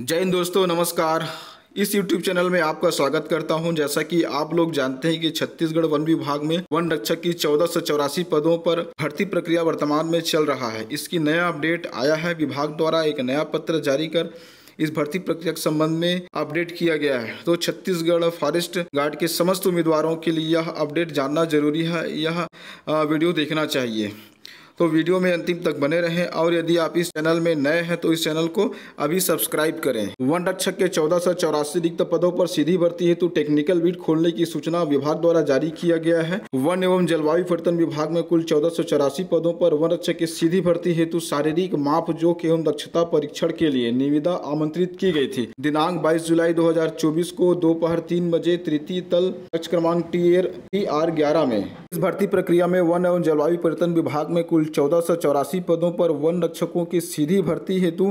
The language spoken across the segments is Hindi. जय हिंद दोस्तों, नमस्कार। इस YouTube चैनल में आपका स्वागत करता हूं। जैसा कि आप लोग जानते हैं कि छत्तीसगढ़ वन विभाग में वन रक्षक की 1484 पदों पर भर्ती प्रक्रिया वर्तमान में चल रहा है। इसकी नया अपडेट आया है। विभाग द्वारा एक नया पत्र जारी कर इस भर्ती प्रक्रिया के संबंध में अपडेट किया गया है। तो छत्तीसगढ़ फॉरेस्ट गार्ड के समस्त उम्मीदवारों के लिए यह अपडेट जानना जरूरी है, यह वीडियो देखना चाहिए। तो वीडियो में अंतिम तक बने रहें और यदि आप इस चैनल में नए हैं तो इस चैनल को अभी सब्सक्राइब करें। वन रक्षक के 1484 रिक्त पदों पर सीधी भर्ती हेतु टेक्निकल बिड खोलने की सूचना विभाग द्वारा जारी किया गया है। वन एवं जलवायु परिवर्तन विभाग में कुल 1484 पदों पर वन रक्षक की सीधी भर्ती हेतु शारीरिक मापजोक एवं दक्षता परीक्षण के लिए निविदा आमंत्रित की गयी थी। दिनांक 22 जुलाई 2024 को दोपहर 3 बजे तृतीय तल कक्ष क्रमांक TR 11 में इस भर्ती प्रक्रिया में वन एवं जलवायु परिवर्तन विभाग में कुल 1484 पदों पर वन रक्षकों की सीधी भर्ती हेतु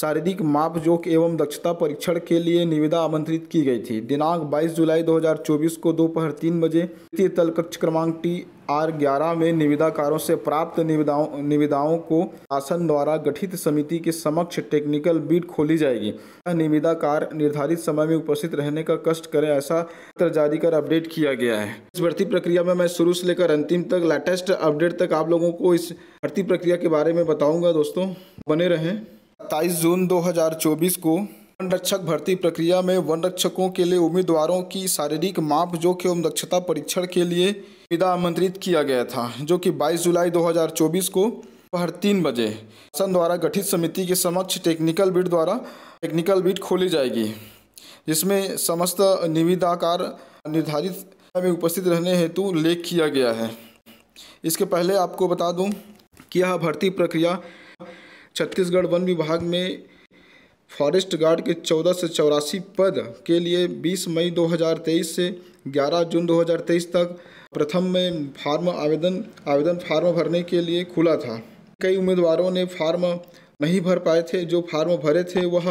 शारीरिक मापजोक एवं दक्षता परीक्षण के लिए निविदा आमंत्रित की गई थी। दिनांक 22 जुलाई 2024 को दोपहर 3 बजे तृतीय तल कक्ष क्रमांक TR 11 में निविदाकारों से प्राप्त निविदाओं को शासन द्वारा गठित समिति के समक्ष टेक्निकल बिड खोली जाएगी। निविदाकार निर्धारित समय में उपस्थित रहने का कष्ट करें, ऐसा पत्र जारी कर अपडेट किया गया है। इस भर्ती प्रक्रिया में मैं शुरू से लेकर अंतिम तक लेटेस्ट अपडेट तक आप लोगों को इस भर्ती प्रक्रिया के बारे में बताऊंगा। दोस्तों बने रहें। 27 जून 2024 को वन रक्षक भर्ती प्रक्रिया में वन रक्षकों के लिए उम्मीदवारों की शारीरिक मापजोक एवं दक्षता परीक्षण के लिए निविदा आमंत्रित किया गया था, जो कि 22 जुलाई 2024 को दोपहर 3 बजे शासन द्वारा गठित समिति के समक्ष टेक्निकल बिड खोली जाएगी, जिसमें समस्त निविदाकार निर्धारित में उपस्थित रहने हेतु उल्लेख किया गया है। इसके पहले आपको बता दूँ कि यह भर्ती प्रक्रिया छत्तीसगढ़ वन विभाग में फॉरेस्ट गार्ड के 1484 पद के लिए 20 मई 2023 से 11 जून 2023 तक प्रथम में आवेदन फार्म भरने के लिए खुला था। कई उम्मीदवारों ने फार्म नहीं भर पाए थे। जो फार्म भरे थे वह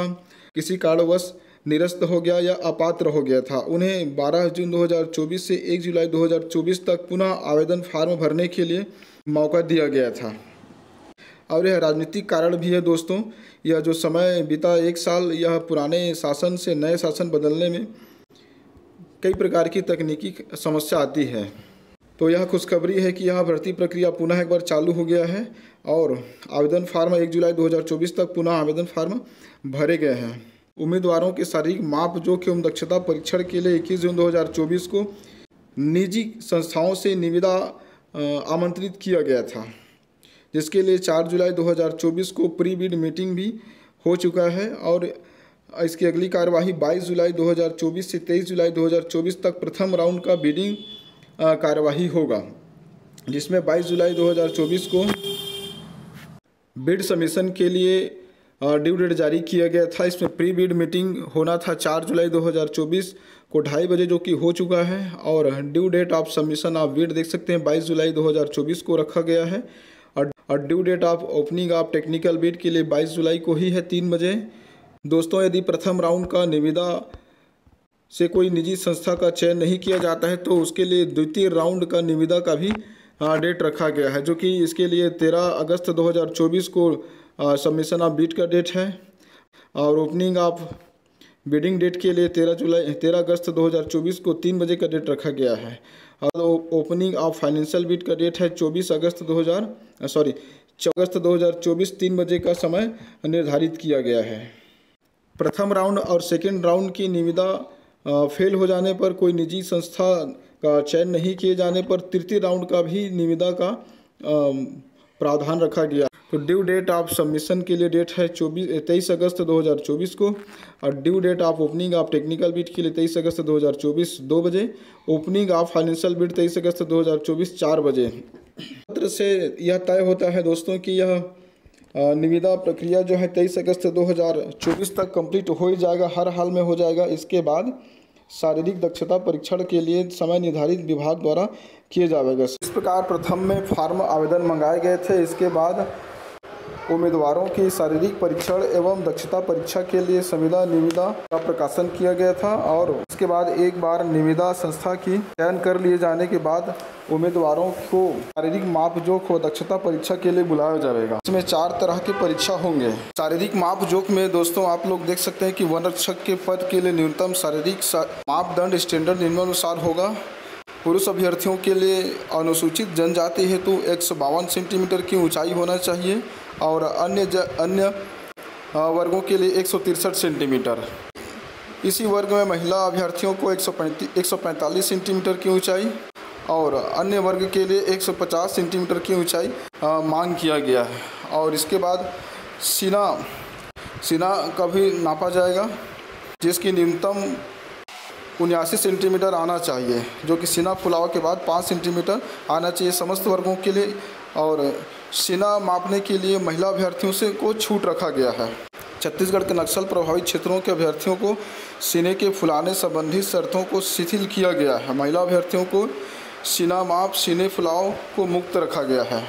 किसी कारणवश निरस्त हो गया या अपात्र हो गया था। उन्हें 12 जून 2024 से 1 जुलाई 2024 तक पुनः आवेदन फार्म भरने के लिए मौका दिया गया था। और यह राजनीतिक कारण भी है दोस्तों। यह जो समय बीता 1 साल, यह पुराने शासन से नए शासन बदलने में कई प्रकार की तकनीकी समस्या आती है। तो यह खुशखबरी है कि यह भर्ती प्रक्रिया पुनः एक बार चालू हो गया है और आवेदन फार्म 1 जुलाई 2024 तक पुनः आवेदन फार्म भरे गए हैं। उम्मीदवारों के शारीरिक मापजोक एवं दक्षता परीक्षण के लिए 21 जून 2024 को निजी संस्थाओं से निविदा आमंत्रित किया गया था, जिसके लिए 4 जुलाई 2024 को प्री बिड मीटिंग भी हो चुका है और इसकी अगली कार्यवाही 22 जुलाई 2024 से 23 जुलाई 2024 तक प्रथम राउंड का बिडिंग कार्यवाही होगा, जिसमें 22 जुलाई 2024 को बिड सबमिशन के लिए ड्यू डेट जारी किया गया था। इसमें प्री बिड मीटिंग होना था 4 जुलाई 2024 को 2:30 बजे, जो कि हो चुका है, और due date of submission of bid देख सकते हैं 22 जुलाई 2024 को रखा गया है और due date of opening of technical bid के लिए 22 जुलाई को ही है 3 बजे। दोस्तों यदि प्रथम राउंड का निविदा से कोई निजी संस्था का चयन नहीं किया जाता है तो उसके लिए द्वितीय राउंड का निविदा का भी डेट रखा गया है, जो कि इसके लिए 13 अगस्त 2024 को सबमिशन ऑफ बिड का डेट है और ओपनिंग ऑफ बिडिंग डेट के लिए 13 अगस्त 2024 को 3 बजे का डेट रखा गया है और ओपनिंग ऑफ फाइनेंशियल बिड का डेट है 14 अगस्त 2024 3 बजे का समय निर्धारित किया गया है। प्रथम राउंड और सेकेंड राउंड की निविदा फेल हो जाने पर, कोई निजी संस्था का चयन नहीं किए जाने पर तृतीय राउंड का भी निविदा का प्रावधान रखा गया। तो ड्यू डेट ऑफ सबमिशन के लिए डेट है 23 अगस्त 2024 को और due date of opening of technical bid के लिए 23 अगस्त 2024 2 बजे, ओपनिंग ऑफ फाइनेंशियल बिड 23 अगस्त 2024 4 बजे। पत्र से यह तय होता है दोस्तों कि यह निविदा प्रक्रिया जो है 23 अगस्त 2024 तक कंप्लीट हो ही जाएगा, हर हाल में हो जाएगा। इसके बाद शारीरिक दक्षता परीक्षण के लिए समय निर्धारित विभाग द्वारा किए जाएगा। इस प्रकार प्रथम में फार्म आवेदन मंगाए गए थे। इसके बाद उम्मीदवारों के शारीरिक परीक्षण एवं दक्षता परीक्षा के लिए संविदा निविदा का प्रकाशन किया गया था और उसके बाद एक बार निविदा संस्था की चयन कर लिए जाने के बाद उम्मीदवारों को शारीरिक मापजोक व दक्षता परीक्षा के लिए बुलाया जाएगा। इसमें 4 तरह के परीक्षा होंगे। शारीरिक मापजोक में दोस्तों आप लोग देख सकते हैं कि वन रक्षक के पद के लिए न्यूनतम शारीरिक मापदंड स्टैंडर्ड निम्नानुसार होगा। पुरुष अभ्यर्थियों के लिए अनुसूचित जनजाति हेतु 152 सेंटीमीटर की ऊंचाई होना चाहिए और अन्य वर्गों के लिए 163 सेंटीमीटर। इसी वर्ग में महिला अभ्यर्थियों को 145 सेंटीमीटर की ऊंचाई और अन्य वर्ग के लिए 150 सेंटीमीटर की ऊंचाई मांग किया गया है। और इसके बाद सीना का भी नापा जाएगा जिसकी न्यूनतम 79 सेंटीमीटर आना चाहिए, जो कि सीना फुलाव के बाद 5 सेंटीमीटर आना चाहिए समस्त वर्गों के लिए। और सीना मापने के लिए महिला अभ्यर्थियों से को छूट रखा गया है। छत्तीसगढ़ के नक्सल प्रभावित क्षेत्रों के अभ्यर्थियों को सीने के फुलाने संबंधी शर्तों को शिथिल किया गया है। महिला अभ्यर्थियों को सीना माप सीने फुलाव को मुक्त रखा गया है।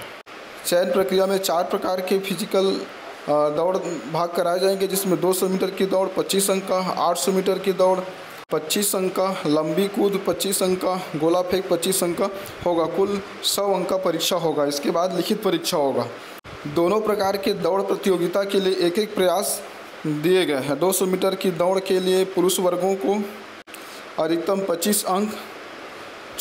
चयन प्रक्रिया में 4 प्रकार के फिजिकल दौड़ भाग कराए जाएंगे, जिसमें 200 मीटर की दौड़ 25 अंक का, 800 मीटर की दौड़ 25 अंक का, लंबी कूद 25 अंक का, गोला फेंक 25 अंक का होगा। कुल 100 अंक का परीक्षा होगा। इसके बाद लिखित परीक्षा होगा। दोनों प्रकार के दौड़ प्रतियोगिता के लिए 1-1 प्रयास दिए गए हैं। 200 मीटर की दौड़ के लिए पुरुष वर्गों को अधिकतम 25 अंक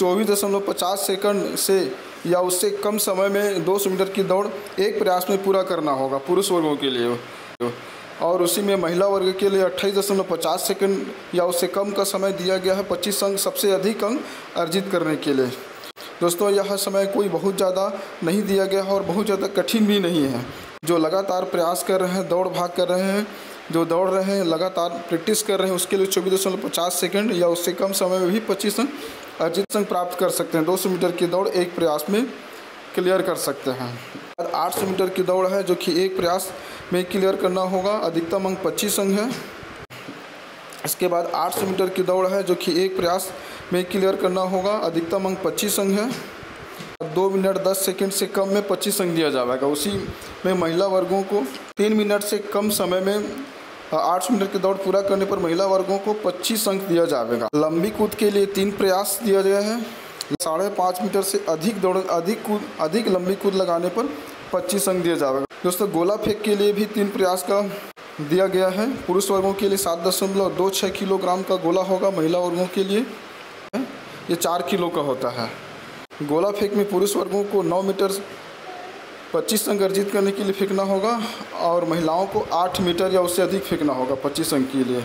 24.50 सेकंड से या उससे कम समय में 200 मीटर की दौड़ 1 प्रयास में पूरा करना होगा पुरुष वर्गों के लिए। और उसी में महिला वर्ग के लिए 28.50 सेकंड या उससे कम का समय दिया गया है 25 अंक सबसे अधिक अंक अर्जित करने के लिए। दोस्तों यह समय कोई बहुत ज़्यादा नहीं दिया गया है और बहुत ज़्यादा कठिन भी नहीं है। जो लगातार प्रयास कर रहे हैं, दौड़ भाग कर रहे हैं, जो दौड़ रहे हैं, लगातार प्रैक्टिस कर रहे हैं, उसके लिए 24.50 सेकंड या उससे कम समय में भी 25 अंक अर्जित अंक प्राप्त कर सकते हैं। 200 मीटर की दौड़ 1 प्रयास में क्लियर कर सकते हैं। 800 मीटर की दौड़ है जो कि 1 प्रयास में क्लियर करना होगा। अधिकतम अंक 25 अंक है। इसके बाद 800 मीटर की दौड़ है जो कि 1 प्रयास में क्लियर करना होगा। अधिकतम अंक 25 अंक है। 2 मिनट 10 सेकंड से कम में 25 अंक दिया जाएगा। उसी में महिला वर्गों को 3 मिनट से कम समय में 800 मीटर की दौड़ पूरा करने पर महिला वर्गों को 25 अंक दिया जाएगा। लंबी कूद के लिए 3 प्रयास दिया गया है। 5.5 मीटर से अधिक दौड़ अधिक लंबी कूद लगाने पर 25 अंक दिया जाएगा। दोस्तों गोला फेंक के लिए भी 3 प्रयास का दिया गया है। पुरुष वर्गों के लिए 7.26 किलोग्राम का गोला होगा। महिला वर्गों के लिए ये 4 किलो का होता है। गोला फेंक में पुरुष वर्गों को 9 मीटर 25 अंक अर्जित करने के लिए फेंकना होगा और महिलाओं को 8 मीटर या उससे अधिक फेंकना होगा 25 अंक के लिए।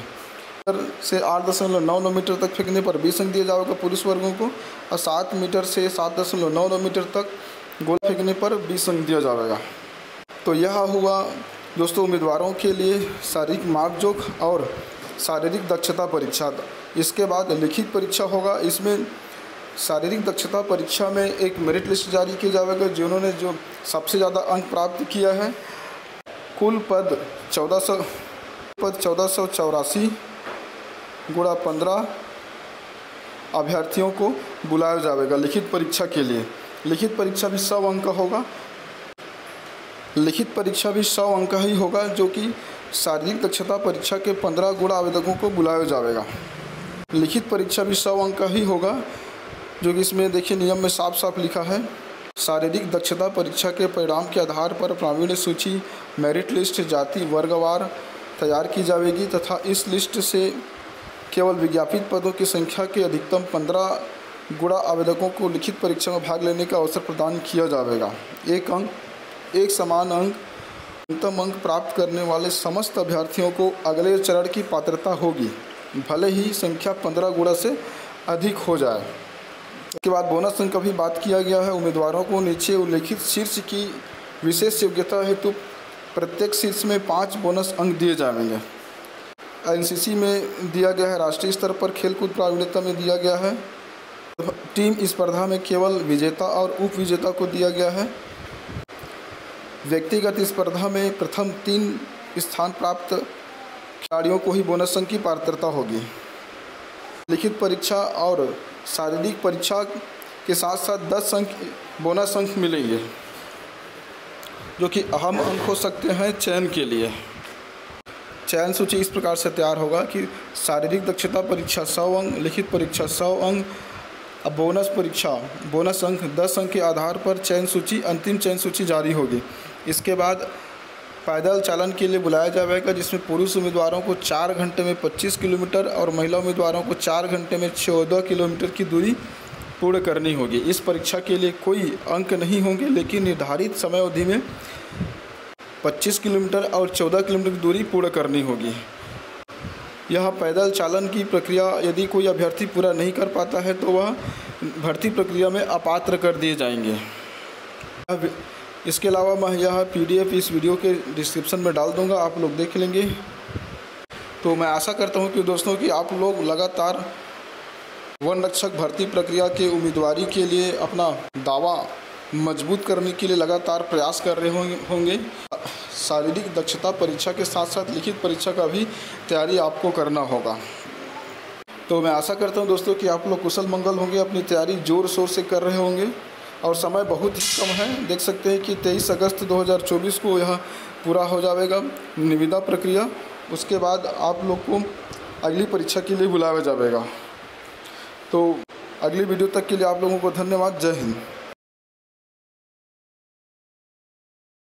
से 8.99 मीटर तक फेंकने पर 20 अंक दिया जाएगा पुरुष वर्गों को और 7 मीटर से 7.99 मीटर तक गोला फेंकने पर 20 अंक दिया जाएगा। तो यह हुआ दोस्तों उम्मीदवारों के लिए शारीरिक मापजोक और शारीरिक दक्षता परीक्षा। इसके बाद लिखित परीक्षा होगा। इसमें शारीरिक दक्षता परीक्षा में एक मेरिट लिस्ट जारी की जाएगा जिन्होंने जो सबसे ज़्यादा अंक प्राप्त किया है। कुल पद 1484 × 15 अभ्यर्थियों को बुलाया जाएगा लिखित परीक्षा के लिए। लिखित परीक्षा भी 100 अंक का होगा। लिखित परीक्षा भी 100 अंक का ही होगा जो कि शारीरिक दक्षता परीक्षा के 15 × आवेदकों को बुलाया जाएगा। लिखित परीक्षा भी 100 अंक का ही होगा जो कि इसमें देखिए नियम में साफ साफ लिखा है। शारीरिक दक्षता परीक्षा के परिणाम के आधार पर प्रावीण्य सूची मेरिट लिस्ट जाति वर्गवार तैयार की जाएगी तथा इस लिस्ट से केवल विज्ञापित पदों की संख्या के अधिकतम 15 × आवेदकों को लिखित परीक्षा में भाग लेने का अवसर प्रदान किया जाएगा। 1 समान अंक न्यूनतम अंक प्राप्त करने वाले समस्त अभ्यर्थियों को अगले चरण की पात्रता होगी, भले ही संख्या 15 × से अधिक हो जाए। इसके बाद बोनस अंक का भी बात किया गया है। उम्मीदवारों को नीचे उल्लिखित शीर्ष की विशेष योग्यता हेतु प्रत्येक शीर्ष में 5 बोनस अंक दिए जाएंगे। एनसीसी में दिया गया है। राष्ट्रीय स्तर पर खेलकूद प्रावीण्यता में दिया गया है। टीम स्पर्धा में केवल विजेता और उप विजेता को दिया गया है। व्यक्तिगत स्पर्धा में प्रथम 3 स्थान प्राप्त खिलाड़ियों को ही बोनस अंक की पात्रता होगी। लिखित परीक्षा और शारीरिक परीक्षा के साथ साथ 10 अंक बोनस अंक मिलेंगे। जो कि अहम अंक हो सकते हैं चयन के लिए। चयन सूची इस प्रकार से तैयार होगा कि शारीरिक दक्षता परीक्षा 100 अंक, लिखित परीक्षा 100 अंक, बोनस परीक्षा बोनस अंक 10 अंक के आधार पर चयन सूची अंतिम चयन सूची जारी होगी। इसके बाद पैदल चालन के लिए बुलाया जाएगा, जिसमें पुरुष उम्मीदवारों को 4 घंटे में 25 किलोमीटर और महिला उम्मीदवारों को 4 घंटे में 14 किलोमीटर की दूरी पूर्ण करनी होगी। इस परीक्षा के लिए कोई अंक नहीं होंगे, लेकिन निर्धारित समय अवधि में 25 किलोमीटर और 14 किलोमीटर की दूरी पूर्ण करनी होगी। यह पैदल चालन की प्रक्रिया यदि कोई अभ्यर्थी पूरा नहीं कर पाता है तो वह भर्ती प्रक्रिया में अपात्र कर दिए जाएंगे। इसके अलावा मैं यह PDF इस वीडियो के डिस्क्रिप्शन में डाल दूंगा, आप लोग देख लेंगे। तो मैं आशा करता हूं कि दोस्तों कि आप लोग लगातार वन रक्षक भर्ती प्रक्रिया के उम्मीदवारी के लिए अपना दावा मजबूत करने के लिए लगातार प्रयास कर रहे होंगे। शारीरिक दक्षता परीक्षा के साथ साथ लिखित परीक्षा का भी तैयारी आपको करना होगा। तो मैं आशा करता हूं दोस्तों कि आप लोग कुशल मंगल होंगे, अपनी तैयारी जोर शोर से कर रहे होंगे और समय बहुत ही कम है। देख सकते हैं कि 23 अगस्त 2024 को यह पूरा हो जाएगा निविदा प्रक्रिया। उसके बाद आप लोग को अगली परीक्षा के लिए बुलाया जाएगा। तो अगली वीडियो तक के लिए आप लोगों को धन्यवाद। जय हिंद।